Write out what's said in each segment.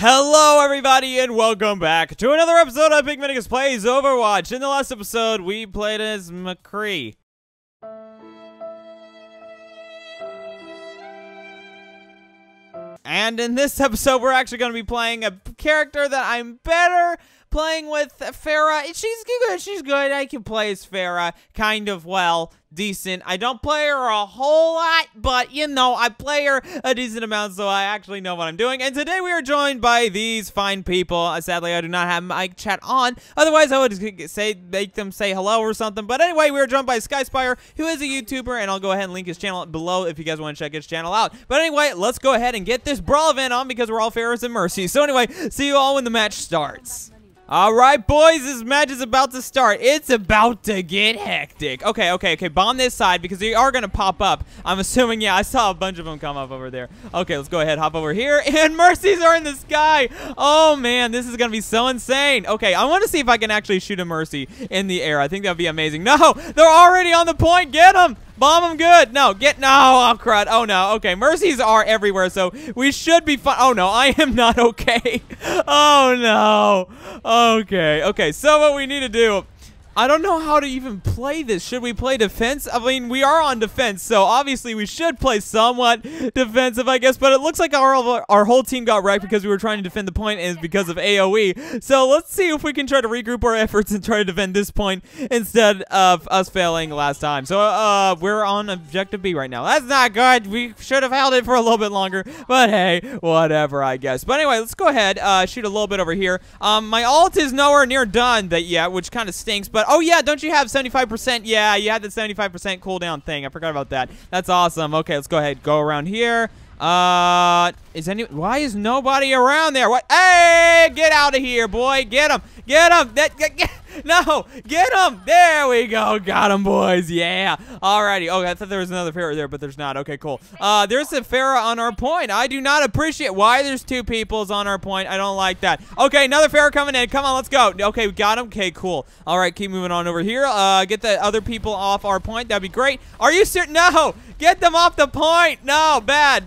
Hello everybody and welcome back to another episode of Pikminnicus Plays Overwatch. In the last episode, we played as McCree. And in this episode, we're actually going to be playing a character that I'm better playing with, Pharah. She's good. I can play as Pharah kind of well. Decent. I don't play her a whole lot, but you know, I play her a decent amount, so I actually know what I'm doing. And today we are joined by these fine people. Sadly, I do not have mic chat on. Otherwise, I would say make them say hello or something. But anyway, we are joined by Sky Spire, who is a YouTuber, and I'll go ahead and link his channel below if you guys want to check his channel out. But anyway, let's go ahead and get this brawl event on because we're all Pharahs and Mercy. So anyway, see you all when the match starts. Alright, boys, this match is about to start. It's about to get hectic. Okay, bomb this side because they are going to pop up. I'm assuming, yeah, I saw a bunch of them come up over there. Okay, let's go ahead, hop over here, and Mercies are in the sky. Oh, man, this is going to be so insane. Okay, I want to see if I can actually shoot a Mercy in the air. I think that would be amazing. No, they're already on the point. Get them. Bomb them good. No, get, no, oh, crud. Oh, no. Okay, Mercies are everywhere, so we should be fine. Oh, no, I am not okay. Oh, no. Okay, so what we need to do, I don't know how to even play this. Should we play defense? I mean, we are on defense, so obviously we should play somewhat defensive, I guess, but it looks like our whole team got wrecked because we were trying to defend the point and because of AoE. So let's see if we can try to regroup our efforts and try to defend this point instead of us failing last time. So we're on objective B right now. That's not good. We should have held it for a little bit longer, but hey, whatever, I guess. But anyway, let's go ahead, shoot a little bit over here. My ult is nowhere near done yet, which kind of stinks, but oh, yeah, don't you have 75%? Yeah, you had the 75% cooldown thing. I forgot about that. That's awesome. Okay, let's go ahead. Go around here. Why is nobody around there? What? Hey, get out of here, boy. Get him. Get him. No, get him. There we go. Got him, boys. Yeah. Alrighty. Oh, I thought there was another Pharah there, but there's not. Okay, cool. There's a Pharah on our point. I do not appreciate why there's two peoples on our point. I don't like that. Okay, another Pharah coming in. Come on, let's go. Okay, we got him. Okay, cool. Alright, keep moving on over here. Get the other people off our point. That'd be great. Are you certain? No. Get them off the point. No, bad.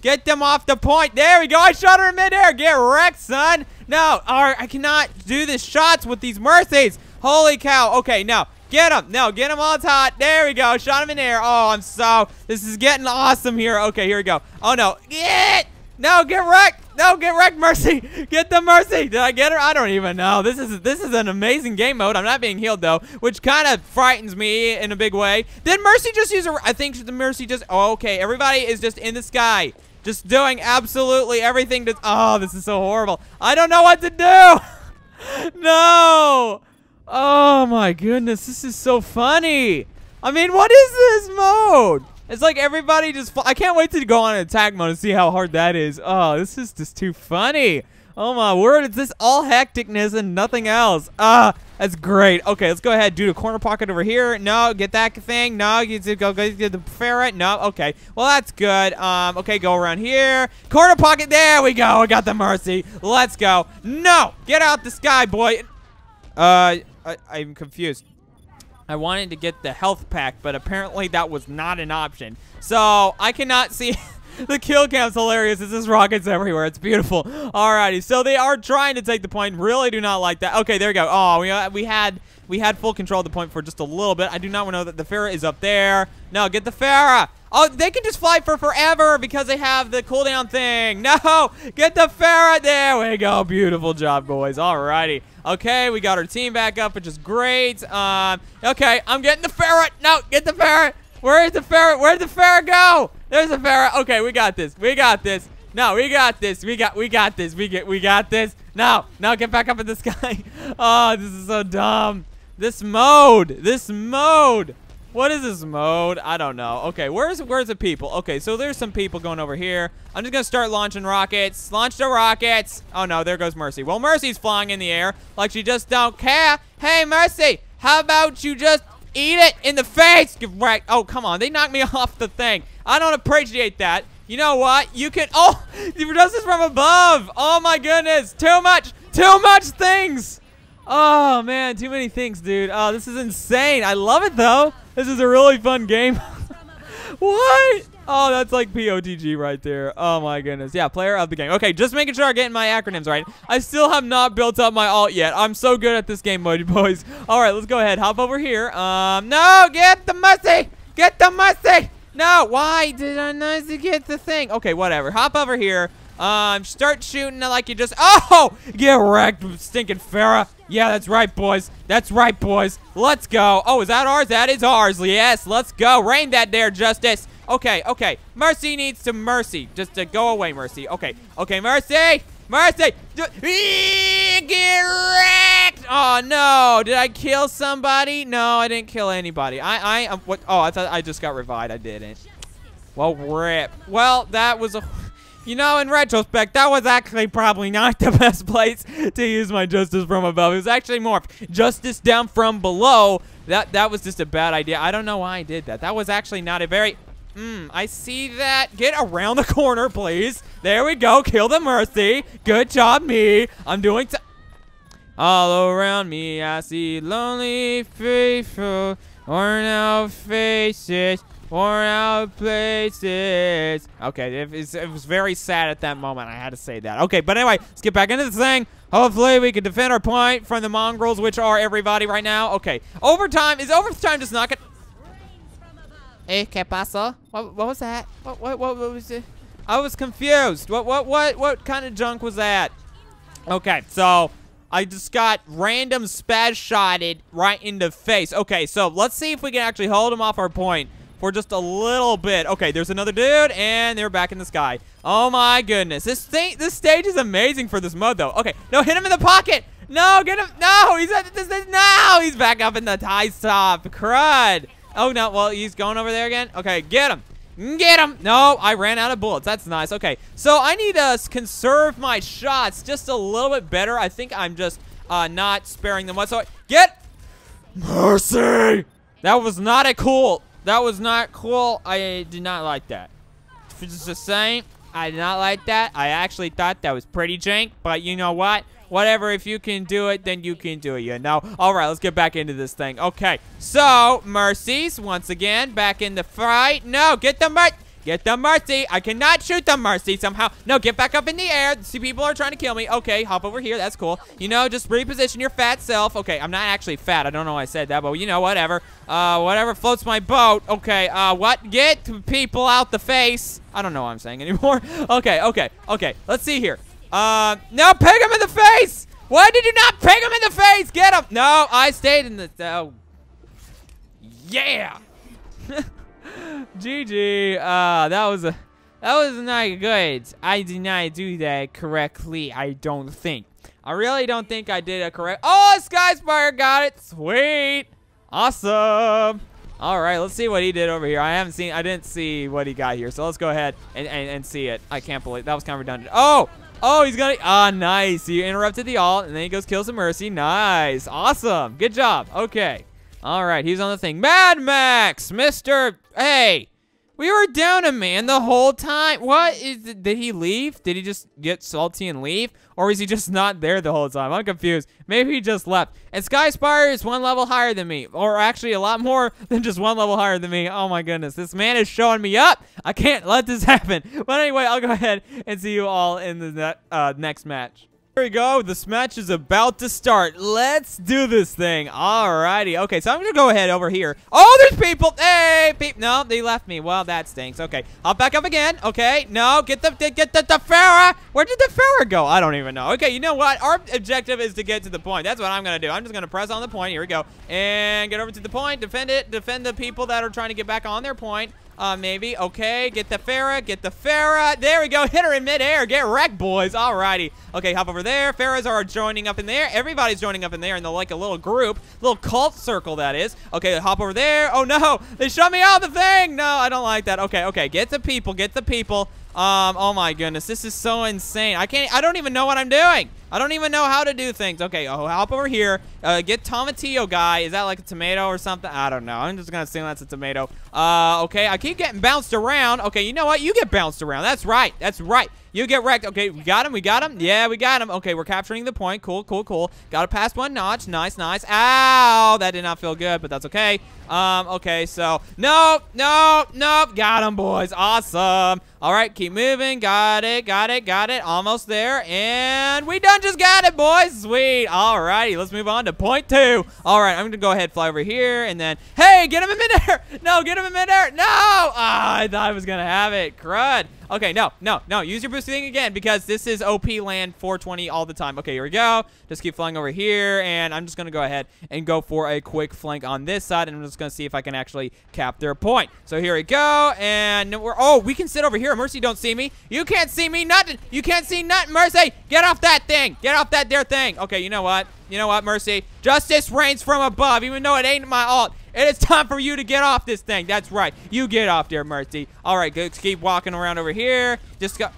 Get them off the point. There we go. I shot her in midair. Get wrecked, son. No, I cannot do the shots with these Mercies. Holy cow. Okay, now. Get him. No, get him all hot. There we go. Shot him in air. Oh, I'm so. This is getting awesome here. Okay, here we go. Oh, no. Get. No, get wrecked. No, get wrecked, Mercy. Get the Mercy. Did I get her? I don't even know. This is an amazing game mode. I'm not being healed, though, which kind of frightens me in a big way. Did Mercy just use her? I think the Mercy just. Oh, okay, everybody is just in the sky. Just doing absolutely everything to. Oh, this is so horrible. I don't know what to do. No. Oh, my goodness. This is so funny. I mean, what is this mode? It's like everybody just. I can't wait to go on attack mode and see how hard that is. Oh, this is just too funny. Oh my word, it's this all hecticness and nothing else. That's great. Okay, let's go ahead, do the corner pocket over here. No, get that thing. No, you go get the Pharah. No, okay. Well, that's good. Okay, go around here. Corner pocket. There we go. I got the Mercy. Let's go. No, get out the sky, boy. I'm confused. I wanted to get the health pack, but apparently that was not an option. So I cannot see. The kill cam's hilarious. It's just rockets everywhere. It's beautiful. Alrighty, so they are trying to take the point. Really do not like that. Okay, there we go. Oh, we had full control of the point for just a little bit. I do not want to know that the Pharah is up there. No, get the Pharah. Oh, they can just fly for forever because they have the cooldown thing. No, get the Pharah. There we go. Beautiful job, boys. Alrighty. Okay, we got our team back up, which is great. Okay, I'm getting the Pharah. No, get the Pharah. Where's the Pharah? Where'd the Pharah go? There's a Pharah. Okay, we got this. We got this. No, we got this. We got this. No, get back up in the sky. Oh, this is so dumb. This mode. What is this mode? I don't know. Okay, where's the people? Okay, so there's some people going over here. I'm just gonna start launching rockets. Launch the rockets. Oh no, there goes Mercy. Well, Mercy's flying in the air like she just don't care. Hey, Mercy, how about you just eat it in the face? Right. Oh, come on. They knocked me off the thing. I don't appreciate that. You know what? You can. Oh, Justice from Above. Oh, my goodness. Too much things. Oh, man. Too many things, dude. Oh, this is insane. I love it, though. This is a really fun game. What? Oh, that's like POTG right there. Oh my goodness. Yeah, player of the game. Okay, just making sure I'm getting my acronyms right. I still have not built up my alt yet. I'm so good at this game mode, boys. All right, let's go ahead. Hop over here. No, get the Mercy. Get the Mercy. No, why did I not get the thing? Okay, whatever. Hop over here. Start shooting like you just. Oh, get wrecked, stinking Pharah. Yeah, that's right, boys. That's right, boys. Let's go. Oh, is that ours? That is ours. Yes, let's go. Rain that there, Justice. Okay, okay. Mercy needs to mercy. Just to go away, Mercy. Okay, okay, Mercy. Mercy. Get wrecked. Oh, no. Did I kill somebody? No, I didn't kill anybody. I am. What? Oh, I thought I just got revived. I didn't. Well, rip. Well, that was a. You know, in retrospect, that was actually probably not the best place to use my Justice from Above. It was actually more Justice down from below. That was just a bad idea. I don't know why I did that. That was actually not a very... I see that. Get around the corner, please. There we go. Kill the Mercy. Good job, me. I'm doing... All around me, I see lonely, faithful, worn out faces. Or out places. Okay, it was very sad at that moment. I had to say that. Okay, but anyway, let's get back into this thing. Hopefully, we can defend our point from the mongrels, which are everybody right now. Okay, overtime. Is overtime just not gonna... Hey, ¿qué pasa? What was that? What was it? I was confused. What kind of junk was that? Okay, so... I just got random spaz shotted right in the face. Okay, so let's see if we can actually hold them off our point. For just a little bit. Okay, there's another dude, and they're back in the sky. Oh my goodness. This stage is amazing for this mode, though. Okay, no, hit him in the pocket. No, get him. No, he's at this. No, he's back up in the high top. Crud. Oh, no, well, he's going over there again. Okay, get him. Get him. No, I ran out of bullets. That's nice. Okay, so I need to conserve my shots just a little bit better. I think I'm just not sparing them whatsoever. Get Mercy. That was not a cool... That was not cool. I did not like that. It's the same. I did not like that. I actually thought that was pretty jank, but you know what? Whatever. If you can do it, then you can do it, you know? All right, let's get back into this thing. Okay, so Mercies, once again, back in the fight. No, get the Mercy. Get the Mercy. I cannot shoot the Mercy somehow. No, get back up in the air. See, people are trying to kill me. Okay, hop over here. That's cool. You know, just reposition your fat self. Okay, I'm not actually fat. I don't know why I said that, but you know, whatever. Whatever floats my boat. Okay, what? Get people out the face. I don't know what I'm saying anymore. Okay, okay, okay. Let's see here. No, peg him in the face. Why did you not peg him in the face? Get him. No, I stayed in the... Oh. Yeah. GG. That was not good. I did not do that correctly. I don't think. I really don't think I did it correct. Oh, Sky Spire got it. Sweet. Awesome. All right, let's see what he did over here. I didn't see what he got here. So let's go ahead and see it. I can't believe that was kind of redundant. Oh. Oh, he's gonna. Ah, nice. He interrupted the alt, and then he goes kills the Mercy. Nice. Awesome. Good job. Okay. All right, he's on the thing. Mad Max, Mr. Hey, we were down a man the whole time. What is? Did he leave? Did he just get salty and leave? Or is he just not there the whole time? I'm confused. Maybe he just left. And Sky Spire is one level higher than me. Or actually a lot more than just one level higher than me. Oh my goodness, this man is showing me up. I can't let this happen. But anyway, I'll go ahead and see you all in the next match. Here we go, this match is about to start. Let's do this thing. Alrighty, okay, so I'm gonna go ahead over here. Oh, there's people, hey, people. No, they left me, well, that stinks. Okay, I'll back up again, okay. No, get the Pharah. Where did the Pharah go? I don't even know. Okay, you know what? Our objective is to get to the point. That's what I'm gonna do. I'm just gonna press on the point, here we go. And get over to the point, defend it, defend the people that are trying to get back on their point. Maybe. Okay, get the Pharah, get the Pharah. There we go. Hit her in midair. Get wrecked, boys. Alrighty. Okay, hop over there. Pharahs are joining up in there. Everybody's joining up in there in the, like, a little group. Little cult circle, that is. Okay, hop over there. Oh, no. They shut me out the thing. No, I don't like that. Okay, okay. Get the people. Get the people. Oh, my goodness. This is so insane. I don't even know what I'm doing. I don't even know how to do things. Okay, I'll hop over here. Get tomatillo guy. Is that like a tomato or something? I don't know. I'm just going to assume that's a tomato. Okay, I keep getting bounced around. Okay, you know what? You get bounced around. That's right. That's right. You get wrecked. Okay, we got him. We got him. Yeah, we got him. Okay, we're capturing the point. Cool, cool, cool. Got to pass one notch. Nice, nice. Ow! That did not feel good, but that's okay. Okay, so nope, nope, nope. Got him, boys. Awesome. All right, keep moving. Got it, got it, got it. Almost there, and we done just got it, boys. Sweet. All righty, let's move on to point two. All right, I'm gonna go ahead, fly over here, and then hey, get him in midair. No, get him in midair. No. Ah, I thought I was gonna have it. Crud. Okay, no, no, no. Use your boosting again because this is OP land 420 all the time. Okay, here we go. Just keep flying over here, and I'm just going to go ahead and go for a quick flank on this side, and I'm just going to see if I can actually cap their point. So here we go, and we're... Oh, we can sit over here. Mercy, don't see me. You can't see me. Nothing. You can't see nothing, Mercy. Get off that thing. Get off that there thing. Okay, you know what? You know what, Mercy? Justice reigns from above, even though it ain't my alt. It is time for you to get off this thing. That's right. You get off there, Mercy. All right, good. Keep walking around over here. Just go.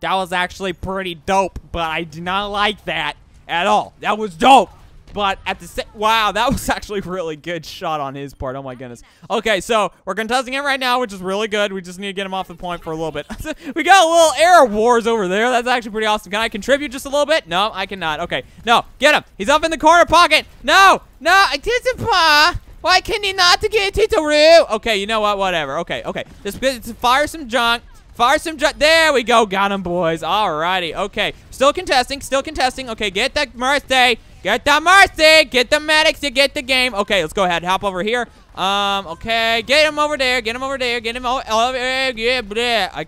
That was actually pretty dope, but I do not like that at all. That was dope. But at the same, wow, that was actually really good shot on his part. Oh, my goodness. Okay, so we're contesting it right now, which is really good. We just need to get him off the point for a little bit. We got a little air wars over there. That's actually pretty awesome. Can I contribute just a little bit? No, I cannot. Okay, no, get him. He's up in the corner pocket. No, no, it isn't pa. Why can he not get it to Roo? Okay, you know what? Whatever. Okay, okay. Just fire some junk. Fire some junk. There we go. Got him, boys. All righty. Okay, still contesting. Still contesting. Okay, get that Mercy. Get the Mercy! Get the medics to get the game. Okay, let's go ahead. Hop over here. Okay. Get him over there. Get him over there. Get him over there. Yeah, I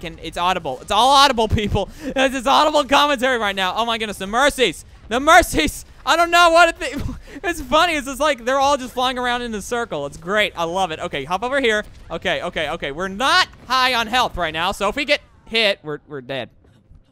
can. It's audible. It's all audible, people. This is audible commentary right now. Oh, my goodness. The Mercies. The Mercies. I don't know what it's funny. It's just like they're all just flying around in a circle. It's great. I love it. Okay, hop over here. Okay, okay, okay. We're not high on health right now, so if we get hit, we're dead.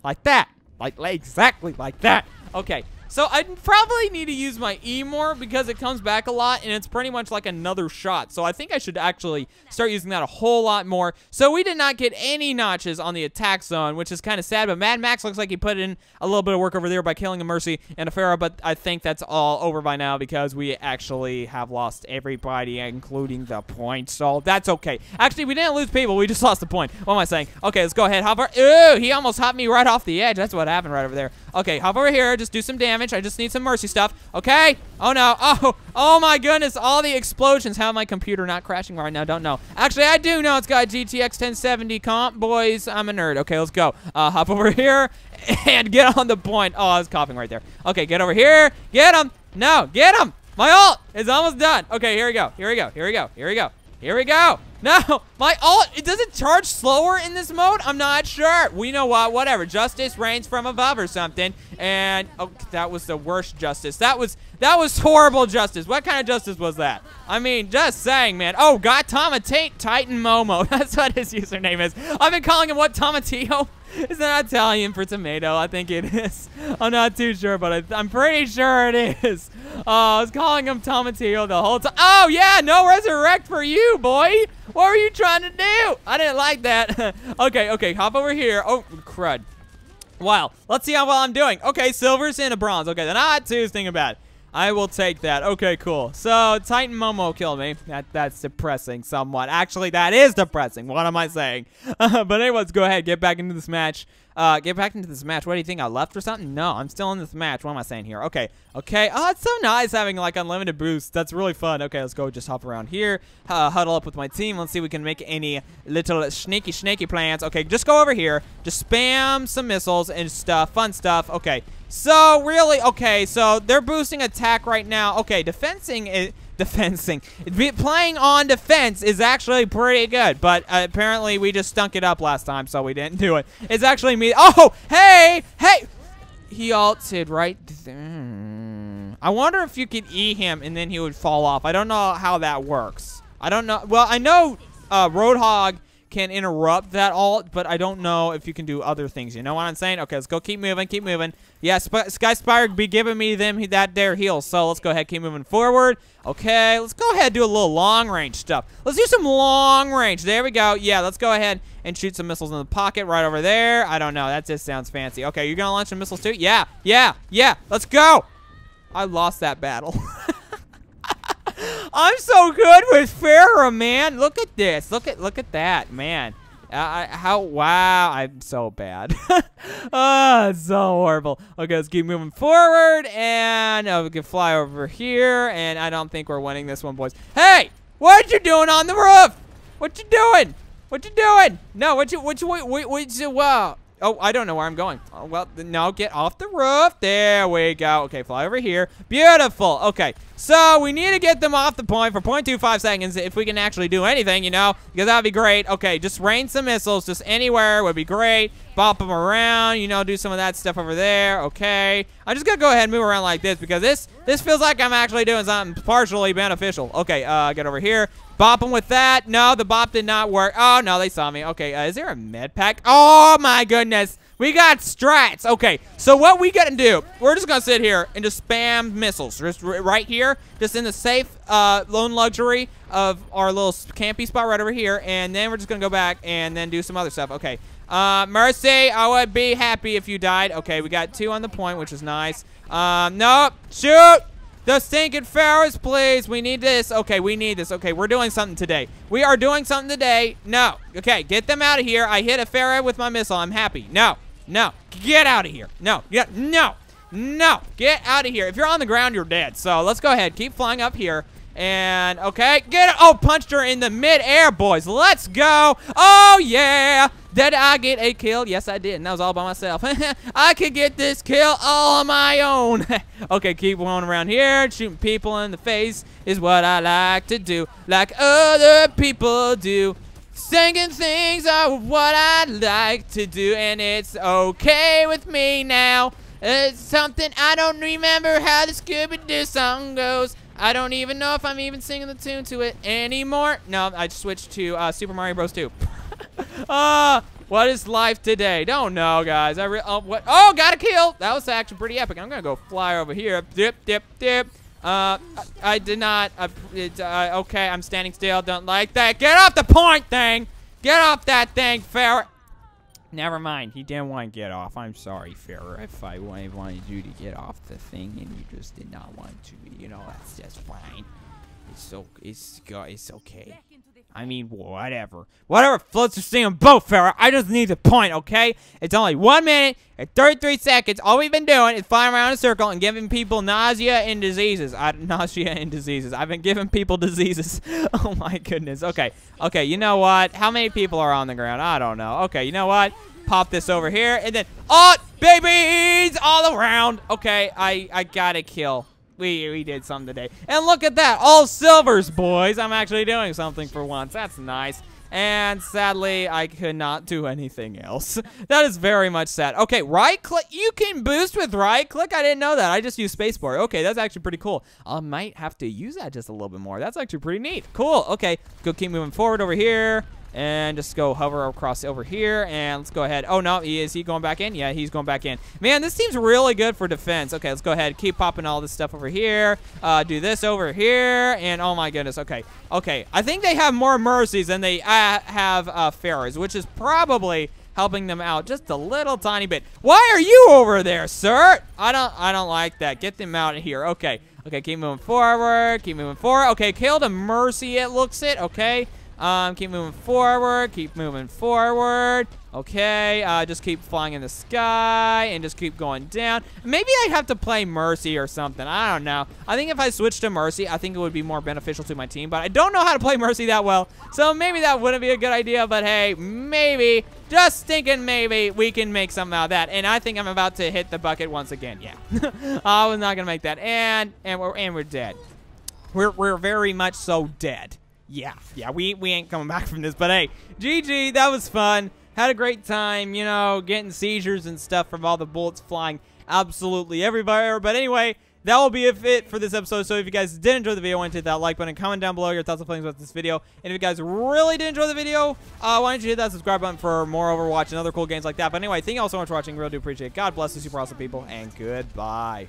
Like that. Like exactly like that. Okay. So I probably need to use my E more because it comes back a lot, and it's pretty much like another shot. So I think I should actually start using that a whole lot more. So we did not get any notches on the attack zone, which is kind of sad, but Mad Max looks like he put in a little bit of work over there by killing a Mercy and a Pharah, but I think that's all over by now because we actually have lost everybody, including the point. So that's okay. Actually, we didn't lose people. We just lost the point. What am I saying? Okay, let's go ahead. Hop over. Ooh, he almost hopped me right off the edge. That's what happened right over there. Okay, hop over here. Just do some damage. I just need some Mercy stuff. Okay. Oh, no. Oh, oh, my goodness. All the explosions. How my computer not crashing right now? Don't know. Actually, I do know. It's got GTX 1070 comp. Boys, I'm a nerd. Okay, let's go. Hop over here and get on the point. Oh, I was coughing right there. Okay, get over here. Get him. No, get him. My ult is almost done. Okay, here we go. Here we go. Here we go. Here we go. Here we go. No, my ult, it doesn't charge slower in this mode? I'm not sure. We know what, whatever. Justice reigns from above or something. And, oh, that was the worst justice. That was horrible justice. What kind of justice was that? I mean, just saying, man. Oh, got Tatetitanmomo. That's what his username is. I've been calling him, what, Tomatillo? Is that Italian for tomato? I think it is. I'm not too sure, but I'm pretty sure it is. I was calling him Tomatillo the whole time. Oh, yeah, no resurrect for you, boy. What were you trying to do? I didn't like that. Okay, okay, hop over here. Oh, crud. Wow, let's see how well I'm doing. Okay, silvers and a bronze. Okay, the not too thing about it. I will take that. Okay, cool. So, Tatetitanmomo killed me. That's depressing somewhat. Actually, that is depressing. What am I saying? But anyways, go ahead. Get back into this match. Get back into this match. What do you think? I left or something? No, I'm still in this match. What am I saying here? Okay. Okay. Oh, it's so nice having, like, unlimited boosts. That's really fun. Okay, let's go just hop around here. Huddle up with my team. Let's see if we can make any little sneaky plans. Okay, just go over here. Just spam some missiles and stuff. Fun stuff. Okay. So, really, okay, so they're boosting attack right now. Okay, playing on defense is actually pretty good, but apparently we just stunk it up last time, so we didn't do it. It's actually me. Oh, hey, hey. He ulted right there. I wonder if you could E him and then he would fall off. I don't know how that works. I don't know. Well, I know Roadhog can interrupt that ult, but I don't know if you can do other things. You know what I'm saying? Okay, let's go. Keep moving. Keep moving. Yeah, Sky Spire be giving me them that dare heal. So let's go ahead. Keep moving forward. Okay, let's go ahead and do a little long range stuff. Let's do some long range. There we go. Yeah, let's go ahead and shoot some missiles in the pocket right over there. I don't know. That just sounds fancy. Okay, you're going to launch some missiles too? Yeah, yeah, yeah. Let's go. I lost that battle. I'm so good with Pharah, man. Look at this. Look at that, man. Wow, I'm so bad. So horrible. Okay, let's keep moving forward, and we can fly over here, and I don't think we're winning this one, boys. Hey, what you doing on the roof? What you doing? What you doing? No, what you, wow. Oh, I don't know where I'm going. Oh, well, no, get off the roof. There we go. Okay, fly over here. Beautiful. Okay, so we need to get them off the point for 0.25 seconds if we can actually do anything, you know, because that would be great. Okay, just rain some missiles just anywhere would be great. Bop them around, you know, do some of that stuff over there. Okay, I'm just going to go ahead and move around like this because this feels like I'm actually doing something partially beneficial. Okay, get over here. Bop them with that. No, the bop did not work. Oh, no, they saw me. Okay, is there a med pack? Oh, my goodness. We got strats. Okay, so what we got to do, we're just going to sit here and just spam missiles. Just right here, just in the safe lone luxury of our little campy spot right over here. And then we're just going to go back and then do some other stuff. Okay, Mercy, I would be happy if you died. Okay, we got 2 on the point, which is nice. Nope, shoot. The stinking Pharaohs, please. We need this. Okay, we need this. Okay, we're doing something today. We are doing something today. No. Okay, get them out of here. I hit a Pharaoh with my missile. I'm happy. No. No. Get out of here. No. Yeah. No. No. Get out of here. If you're on the ground, you're dead. So let's go ahead. Keep flying up here. And, okay, get it. Oh, punched her in the mid-air, boys. Let's go. Oh, yeah. Did I get a kill? Yes, I did, and that was all by myself. I could get this kill all on my own. Okay, keep going around here. Shooting people in the face is what I like to do, like other people do. Singing things are what I like to do, and it's okay with me now. It's something I don't remember how the Scooby-Doo song goes. I don't even know if I'm even singing the tune to it anymore. No, I switched to Super Mario Bros. 2. What is life today? Don't know, guys. What? Oh, got a kill. That was actually pretty epic. I'm gonna go fly over here. Dip, dip, dip. I did not. Okay, I'm standing still. Don't like that. Get off the point thing. Get off that thing, Pharah. Never mind. He didn't want to get off. I'm sorry, Pharah. If I wanted you to get off the thing and you just did not want to, you know, that's just fine. It's okay. I mean, whatever. Whatever floats your singing boat, Pharah. I just need the point, okay? It's only 1 minute and 33 seconds. All we've been doing is flying around in a circle and giving people nausea and diseases. Nausea and diseases. I've been giving people diseases. Oh, my goodness. Okay. Okay, you know what? How many people are on the ground? I don't know. Okay, you know what? Pop this over here. And then, oh, babies all around. Okay, I gotta kill. We did something today. And look at that. All silvers, boys. I'm actually doing something for once. That's nice. And sadly, I could not do anything else. That is very much sad. Okay, right click. You can boost with right click. I didn't know that. I just used spacebar. Okay, that's actually pretty cool. I might have to use that just a little bit more. That's actually pretty neat. Cool. Okay, go keep moving forward over here. And just go hover across over here, and let's go ahead. Oh, no, is he going back in? Yeah, he's going back in. Man, this seems really good for defense. Okay, let's go ahead. Keep popping all this stuff over here. Do this over here, and oh, my goodness. Okay, okay. I think they have more Mercies than they have Pharaohs, which is probably helping them out just a little tiny bit. Why are you over there, sir? I don't like that. Get them out of here. Okay, okay, keep moving forward. Keep moving forward. Okay, killed a Mercy, it looks it. Okay. Keep moving forward, keep moving forward. Okay, just keep flying in the sky and just keep going down. Maybe I have to play Mercy or something. I don't know. I think if I switched to Mercy, I think it would be more beneficial to my team, but I don't know how to play Mercy that well, so maybe that wouldn't be a good idea, but hey, maybe, just thinking maybe we can make something out of that, and I think I'm about to hit the bucket once again. Yeah, I was not going to make that, and we're dead. We're very much so dead. Yeah, yeah, we ain't coming back from this, but hey, GG, that was fun. Had a great time, you know, getting seizures and stuff from all the bullets flying absolutely everywhere. But anyway, that will be it for this episode. So if you guys did enjoy the video, I want you to hit that like button, comment down below your thoughts and feelings about this video. And if you guys really did enjoy the video, why don't you hit that subscribe button for more Overwatch and other cool games like that. But anyway, thank you all so much for watching. Really do appreciate it. God bless you super awesome people, and goodbye.